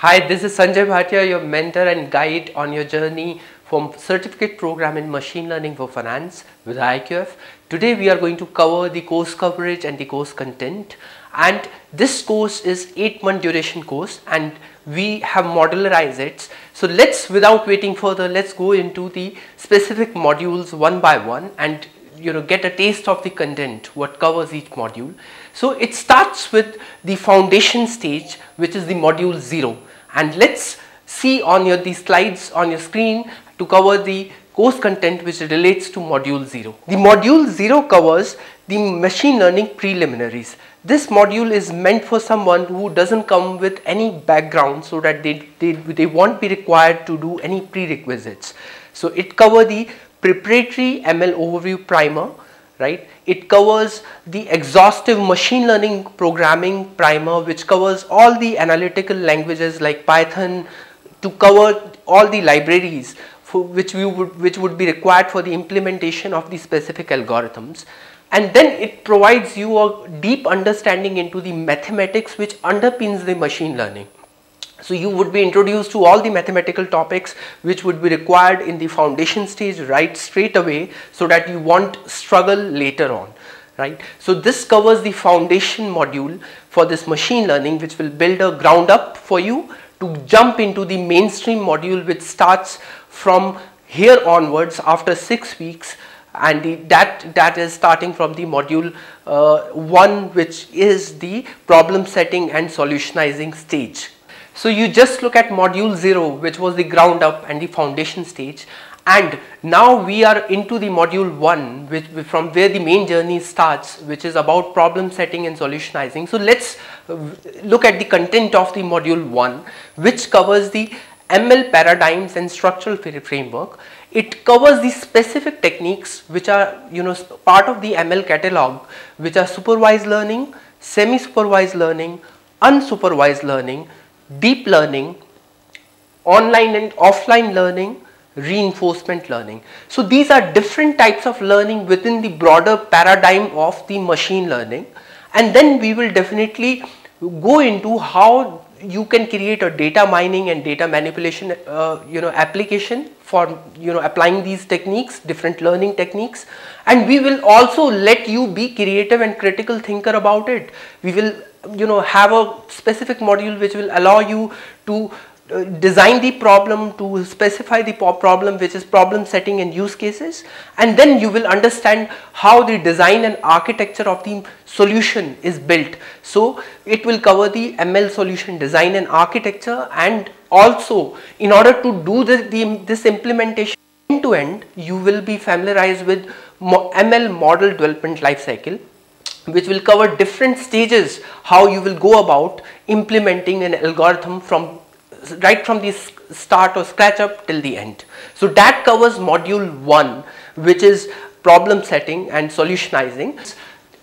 Hi, this is Sanjay Bhatia, your mentor and guide on your journey from certificate program in machine learning for finance with IQF. Today we are going to cover the course coverage and the course content. And this course is 8-month duration course and we have modularized it. So let's, without waiting further, let's go into the specific modules one by one and get a taste of the content, what covers each module. So it starts with the foundation stage, which is the module 0. And let's see on your these slides on your screen to cover the course content which relates to module 0. The module 0 covers the machine learning preliminaries. This module is meant for someone who doesn't come with any background, so that they won't be required to do any prerequisites. So it covers the preparatory ML overview primer, right? It covers the exhaustive machine learning programming primer, which covers all the analytical languages like Python, to cover all the libraries for which would be required for the implementation of the specific algorithms. And then it provides you a deep understanding into the mathematics which underpins the machine learning. So you would be introduced to all the mathematical topics which would be required in the foundation stage right straight away, so that you won't struggle later on, right? So this covers the foundation module for this machine learning, which will build a ground up for you to jump into the mainstream module, which starts from here onwards after 6 weeks. And that is starting from the module 1, which is the problem setting and solutionizing stage. So you just look at module 0, which was the ground up and the foundation stage, and now we are into the module 1, which from where the main journey starts, which is about problem setting and solutionizing. So let's look at the content of the module 1, which covers the ML paradigms and structural framework. It covers the specific techniques which are part of the ML catalog, which are supervised learning, semi-supervised learning, unsupervised learning, deep learning, online and offline learning, reinforcement learning. So these are different types of learning within the broader paradigm of the machine learning. And then we will definitely go into how you can create a data mining and data manipulation application for applying these techniques, different learning techniques. And we will also let you be creative and critical thinker about it. We will have a specific module which will allow you to design the problem, to specify the problem, which is problem setting and use cases. And then you will understand how the design and architecture of the solution is built. So it will cover the ML solution design and architecture. And also, in order to do this implementation end to end, you will be familiarized with ML model development lifecycle, which will cover different stages, how you will go about implementing an algorithm from right from the start or scratch up till the end. So that covers module 1, which is problem setting and solutionizing.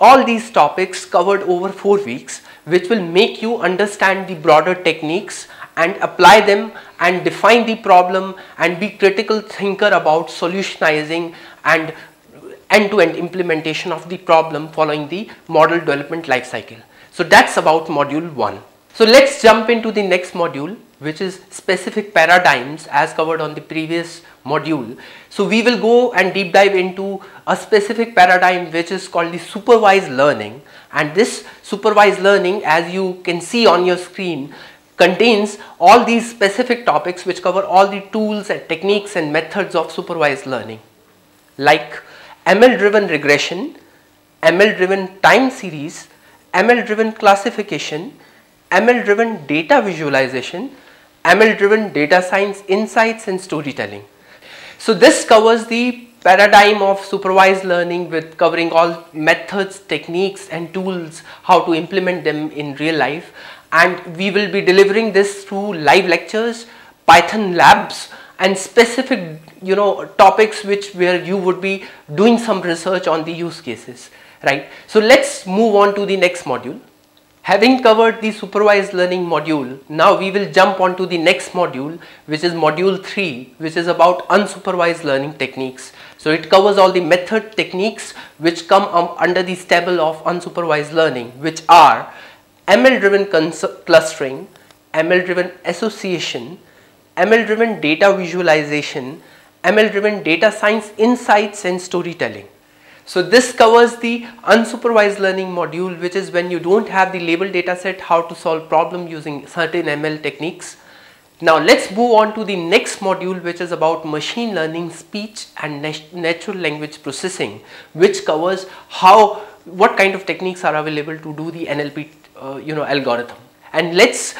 All these topics covered over 4 weeks, which will make you understand the broader techniques and apply them and define the problem and be critical thinker about solutionizing and end-to-end implementation of the problem following the model development lifecycle. So that's about module 1. So let's jump into the next module, which is specific paradigms, as covered on the previous module. So we will go and deep dive into a specific paradigm which is called the supervised learning. And this supervised learning, as you can see on your screen, contains all these specific topics which cover all the tools and techniques and methods of supervised learning, like ML driven regression, ML driven time series, ML driven classification, ML driven data visualization, ML driven data science insights and storytelling. So this covers the paradigm of supervised learning, with covering all methods, techniques and tools, how to implement them in real life. And we will be delivering this through live lectures, Python labs and specific topics where you would be doing some research on the use cases, right? So let's move on to the next module. Having covered the supervised learning module, now we will jump on to the next module, which is module 3, which is about unsupervised learning techniques. So it covers all the method techniques which come under the stable of unsupervised learning, which are ML driven clustering, ML-driven association, ML-driven data visualization, ML-driven data science insights and storytelling. So this covers the unsupervised learning module, which is when you don't have the labeled data set, how to solve problem using certain ML techniques. Now let's move on to the next module, which is about machine learning, speech and natural language processing, which covers what kind of techniques are available to do the NLP algorithm. And let's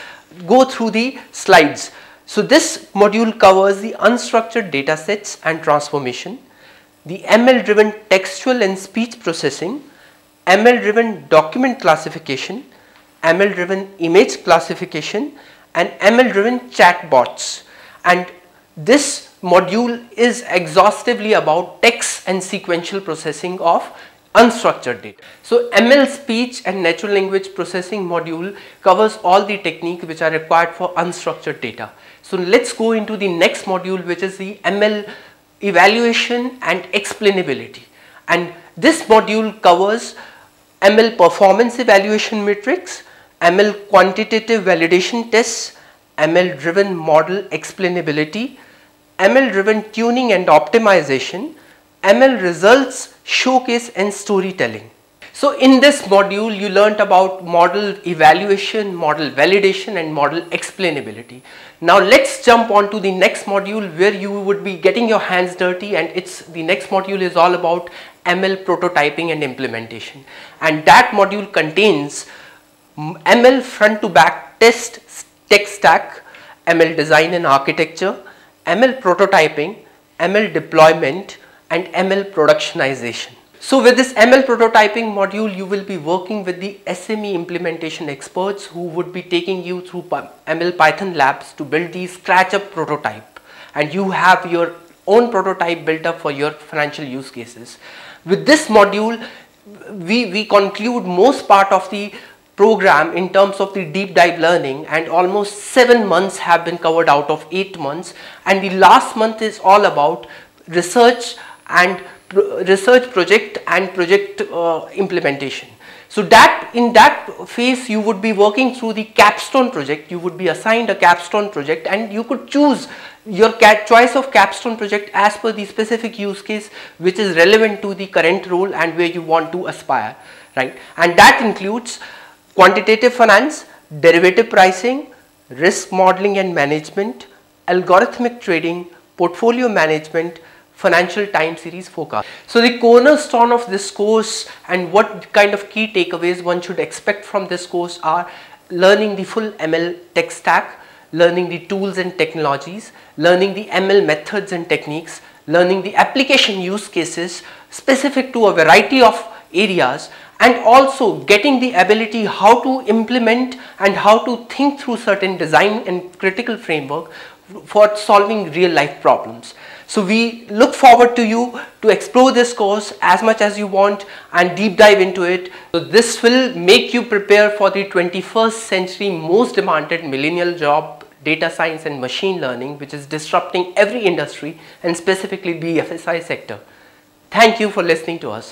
go through the slides. So this module covers the unstructured data sets and transformation, the ML driven textual and speech processing, ML driven document classification, ML driven image classification and ML driven chatbots. And this module is exhaustively about text and sequential processing of unstructured data. So ML speech and natural language processing module covers all the techniques which are required for unstructured data. So let's go into the next module, which is the ML evaluation and explainability, and this module covers ML performance evaluation metrics, ML quantitative validation tests, ML driven model explainability, ML driven tuning and optimization, ML results showcase and storytelling. So in this module you learnt about model evaluation, model validation and model explainability. Now let's jump on to the next module where you would be getting your hands dirty, and the next module is all about ML prototyping and implementation, and that module contains ML front to back test tech stack, ML design and architecture, ML prototyping, ML deployment and ML productionization. So with this ML prototyping module, you will be working with the SME implementation experts who would be taking you through ML Python labs to build the scratch-up prototype, and you have your own prototype built up for your financial use cases. With this module, we conclude most part of the program in terms of the deep dive learning, and almost 7 months have been covered out of 8 months, and the last month is all about research and research project and project implementation. So that in that phase you would be working through the capstone project. You would be assigned a capstone project and you could choose your choice of capstone project as per the specific use case which is relevant to the current role and where you want to aspire, right? And that includes quantitative finance, derivative pricing, risk modeling and management, algorithmic trading, portfolio management, financial time series forecast. So the cornerstone of this course and what kind of key takeaways one should expect from this course are learning the full ML tech stack, learning the tools and technologies, learning the ML methods and techniques, learning the application use cases specific to a variety of areas, and also getting the ability how to implement and how to think through certain design and critical framework for solving real life problems. So we look forward to you to explore this course as much as you want and deep dive into it. So this will make you prepare for the 21st century most demanded millennial job, data science and machine learning, which is disrupting every industry and specifically BFSI sector. Thank you for listening to us.